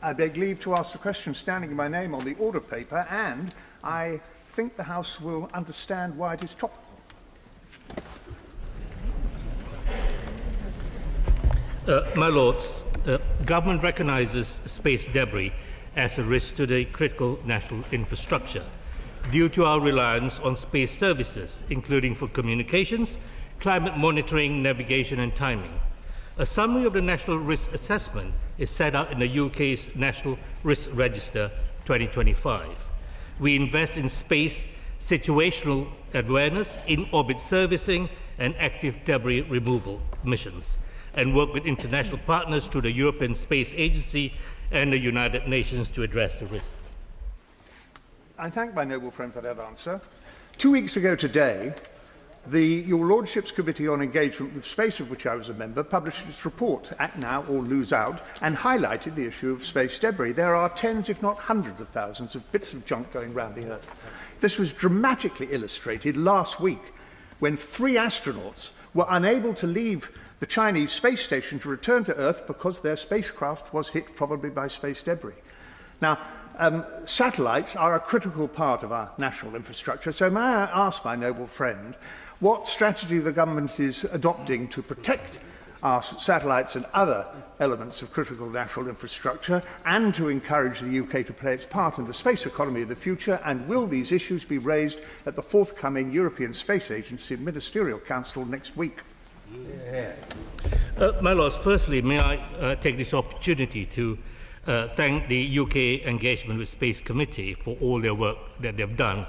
I beg leave to ask the question standing in my name on the order paper, and I think the House will understand why it is topical. My Lords, government recognises space debris as a risk to the critical national infrastructure due to our reliance on space services, including for communications, climate monitoring, navigation and timing. A summary of the National Risk Assessment is set out in the UK's National Risk Register 2025. We invest in space, situational awareness, in-orbit servicing and active debris removal missions, and work with international partners through the European Space Agency and the United Nations to address the risk. I thank my noble friend for that answer. 2 weeks ago today, Your Lordship's Committee on Engagement with Space, of which I was a member, published its report, Act Now or Lose Out, and highlighted the issue of space debris. There are tens, if not hundreds of thousands, of bits of junk going round the Earth. This was dramatically illustrated last week when 3 astronauts were unable to leave the Chinese space station to return to Earth because their spacecraft was hit probably by space debris. Now, satellites are a critical part of our national infrastructure, so may I ask my noble friend what strategy the government is adopting to protect our satellites and other elements of critical national infrastructure and to encourage the UK to play its part in the space economy of the future, and will these issues be raised at the forthcoming European Space Agency Ministerial Council next week? Yeah. My Lords, firstly, may I take this opportunity to thank the UK Engagement with Space Committee for all their work that they've done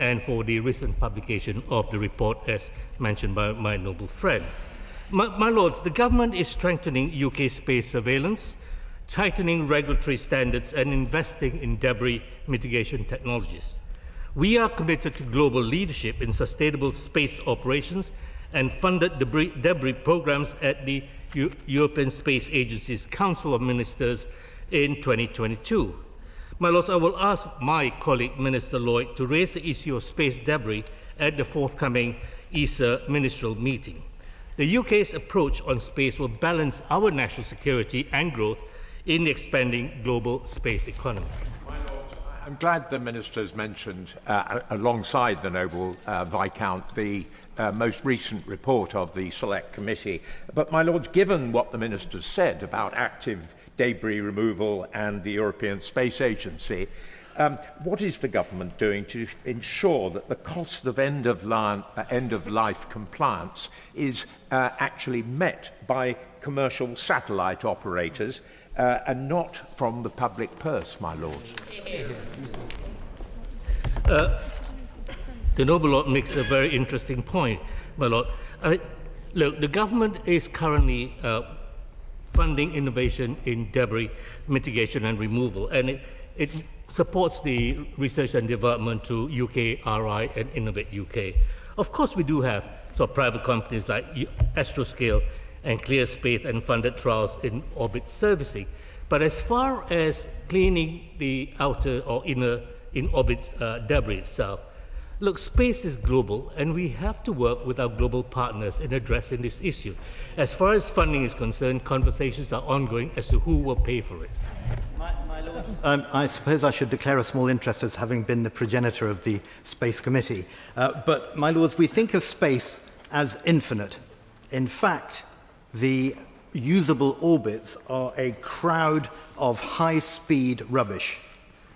and for the recent publication of the report, as mentioned by my noble friend. My Lords, the government is strengthening UK space surveillance, tightening regulatory standards and investing in debris mitigation technologies. We are committed to global leadership in sustainable space operations and funded debris programs at the European Space Agency's Council of Ministers in 2022. My Lords, I will ask my colleague Minister Lloyd to raise the issue of space debris at the forthcoming ESA ministerial meeting. The UK's approach on space will balance our national security and growth in the expanding global space economy. I'm glad the Minister has mentioned, alongside the noble Viscount, the most recent report of the Select Committee. But, my Lords, given what the Minister said about active debris removal and the European Space Agency, what is the government doing to ensure that the cost of end-of-life compliance is actually met by commercial satellite operators and not from the public purse, my Lords? The noble Lord makes a very interesting point, my Lord. Look, the government is currently funding innovation in debris mitigation and removal, and it supports the research and development to UKRI and Innovate UK. Of course, we do have private companies like Astroscale and ClearSpace and funded trials in orbit servicing. But as far as cleaning the outer or inner in-orbit debris itself, look, space is global, and we have to work with our global partners in addressing this issue. As far as funding is concerned, conversations are ongoing as to who will pay for it. I suppose I should declare a small interest as having been the progenitor of the Space Committee. But, my Lords, we think of space as infinite. In fact, the usable orbits are a crowd of high-speed rubbish.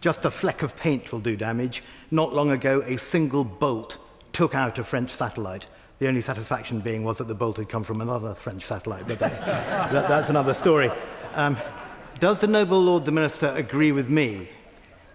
Just a fleck of paint will do damage. Not long ago, a single bolt took out a French satellite. The only satisfaction being was that the bolt had come from another French satellite, but that's, that's another story. Does the noble Lord the Minister agree with me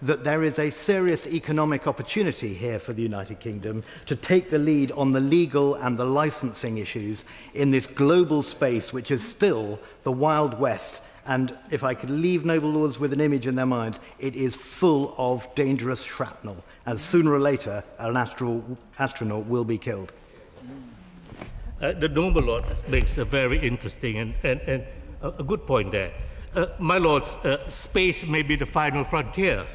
that there is a serious economic opportunity here for the United Kingdom to take the lead on the legal and the licensing issues in this global space, which is still the Wild West? And if I could leave noble Lords with an image in their minds, it is full of dangerous shrapnel, and sooner or later an astronaut will be killed. The noble Lord makes a very interesting and a good point there. My Lords, space may be the final frontier,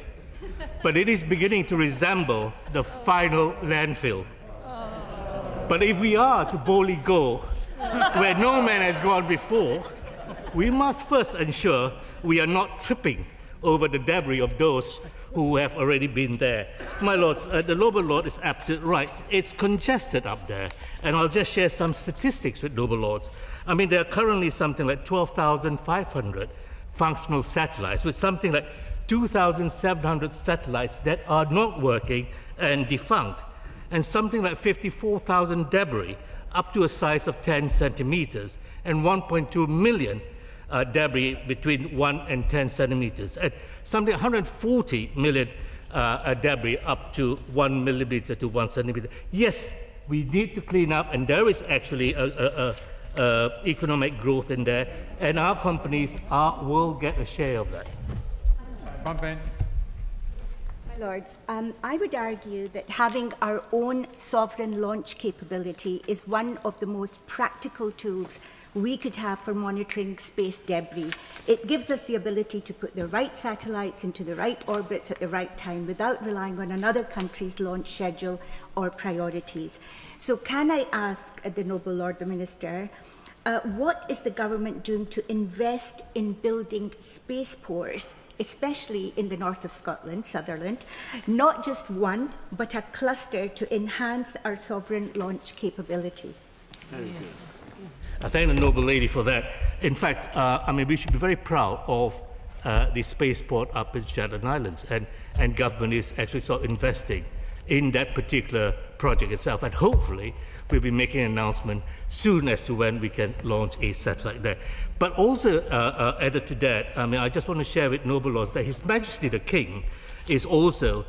but it is beginning to resemble the final landfill. Oh. But if we are to boldly go where no man has gone before, we must first ensure we are not tripping over the debris of those who have already been there. My lords, the Noble Lord is absolutely right. It's congested up there. And I'll just share some statistics with Noble Lords. I mean, there are currently something like 12,500 functional satellites, with something like 2,700 satellites that are not working and defunct, and something like 54,000 debris up to a size of 10 centimeters, and 1.2 million debris between 1 and 10 centimeters, and something 140 million debris up to 1 millimeter to 1 centimeter. Yes, we need to clean up, and there is actually economic growth in there, and our companies will get a share of that. My lords, I would argue that having our own sovereign launch capability is one of the most practical tools we could have for monitoring space debris. It gives us the ability to put the right satellites into the right orbits at the right time without relying on another country's launch schedule or priorities. So can I ask the Noble Lord, the Minister, what is the government doing to invest in building spaceports, especially in the north of Scotland, Sutherland, not just one, but a cluster to enhance our sovereign launch capability? Very good. I thank the noble lady for that. In fact, I mean, we should be very proud of the spaceport up in Shetland Islands, and government is actually sort of investing in that particular project itself, and hopefully we'll be making an announcement soon as to when we can launch a satellite there. But also added to that, I mean, I just want to share with Noble Lords that His Majesty the King is also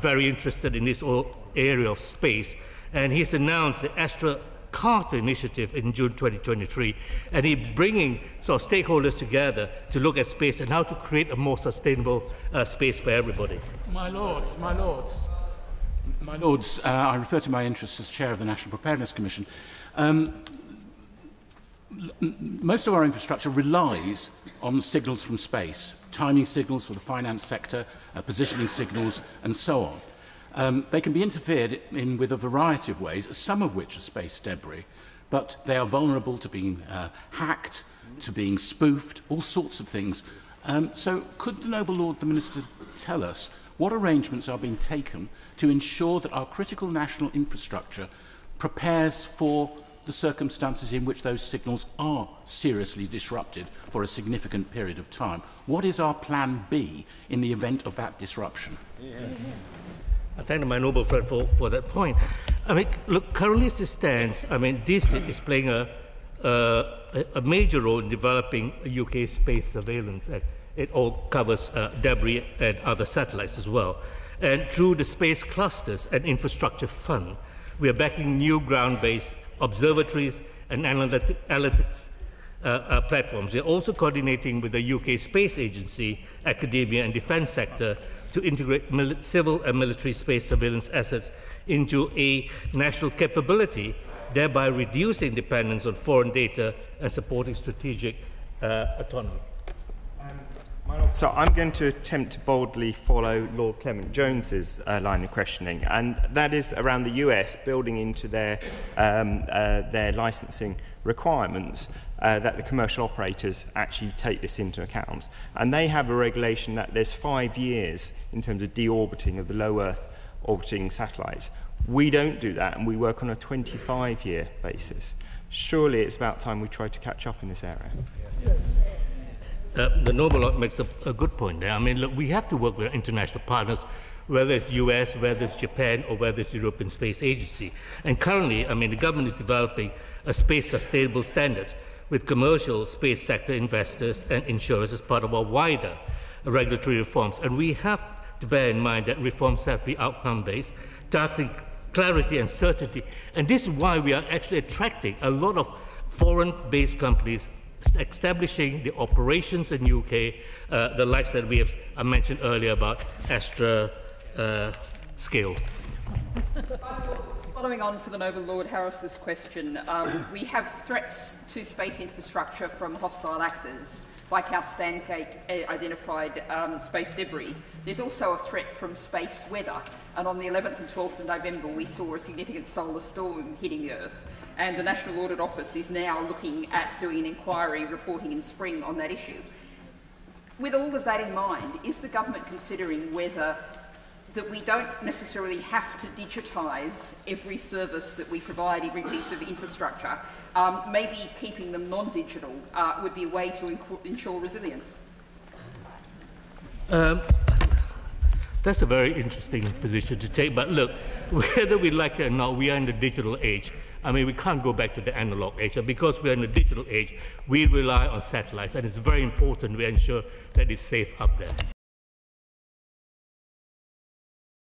very interested in this whole area of space, and he's announced the Astra Carter Initiative in June 2023, and he's bringing sort of stakeholders together to look at space and how to create a more sustainable space for everybody. My lords, my lords. My lords, I refer to my interests as chair of the National Preparedness Commission. Most of our infrastructure relies on signals from space, timing signals for the finance sector, positioning signals, and so on. They can be interfered in with a variety of ways, some of which are space debris, but they are vulnerable to being hacked, to being spoofed, all sorts of things. So could the Noble Lord, the Minister, tell us what arrangements are being taken to ensure that our critical national infrastructure prepares for the circumstances in which those signals are seriously disrupted for a significant period of time? What is our plan B in the event of that disruption? Yeah. I thank my noble friend for that point. I mean, look, currently as it stands, I mean, this is playing a major role in developing UK space surveillance. It all covers debris and other satellites as well. And through the Space Clusters and Infrastructure Fund, we are backing new ground-based observatories and analytics platforms. We are also coordinating with the UK Space Agency, academia and defence sector to integrate civil and military space surveillance assets into a national capability, thereby reducing dependence on foreign data and supporting strategic autonomy. So I'm going to attempt to boldly follow Lord Clement Jones's line of questioning, and that is around the US building into their licensing requirements that the commercial operators actually take this into account. And they have a regulation that there's 5 years in terms of deorbiting of the low Earth orbiting satellites. We don't do that, and we work on a 25-year basis. Surely it's about time we try to catch up in this area. Yeah. The Noble Lord makes a good point there. I mean, look, we have to work with international partners, whether it's US, whether it's Japan, or whether it's European Space Agency. And currently, I mean, the government is developing a space sustainable standards with commercial space sector investors and insurers as part of our wider regulatory reforms. And we have to bear in mind that reforms have to be outcome-based, targeting clarity and certainty. And this is why we are actually attracting a lot of foreign-based companies establishing the operations in UK, the likes that we have mentioned earlier about Astra Scale. Following on for the Noble Lord Harris's question, we have threats to space infrastructure from hostile actors. Viscount Stancake identified space debris. There's also a threat from space weather, and on the 11th and 12th of November we saw a significant solar storm hitting the Earth, and the National Audit Office is now looking at doing an inquiry reporting in spring on that issue. with all of that in mind, is the government considering whether that we don't necessarily have to digitise every service that we provide, every piece of infrastructure? Maybe keeping them non-digital would be a way to ensure resilience. That's a very interesting position to take, but look, whether we like it or not, we are in the digital age. I mean, we can't go back to the analog age, and because we're in the digital age, we rely on satellites, and it's very important we ensure that it's safe up there.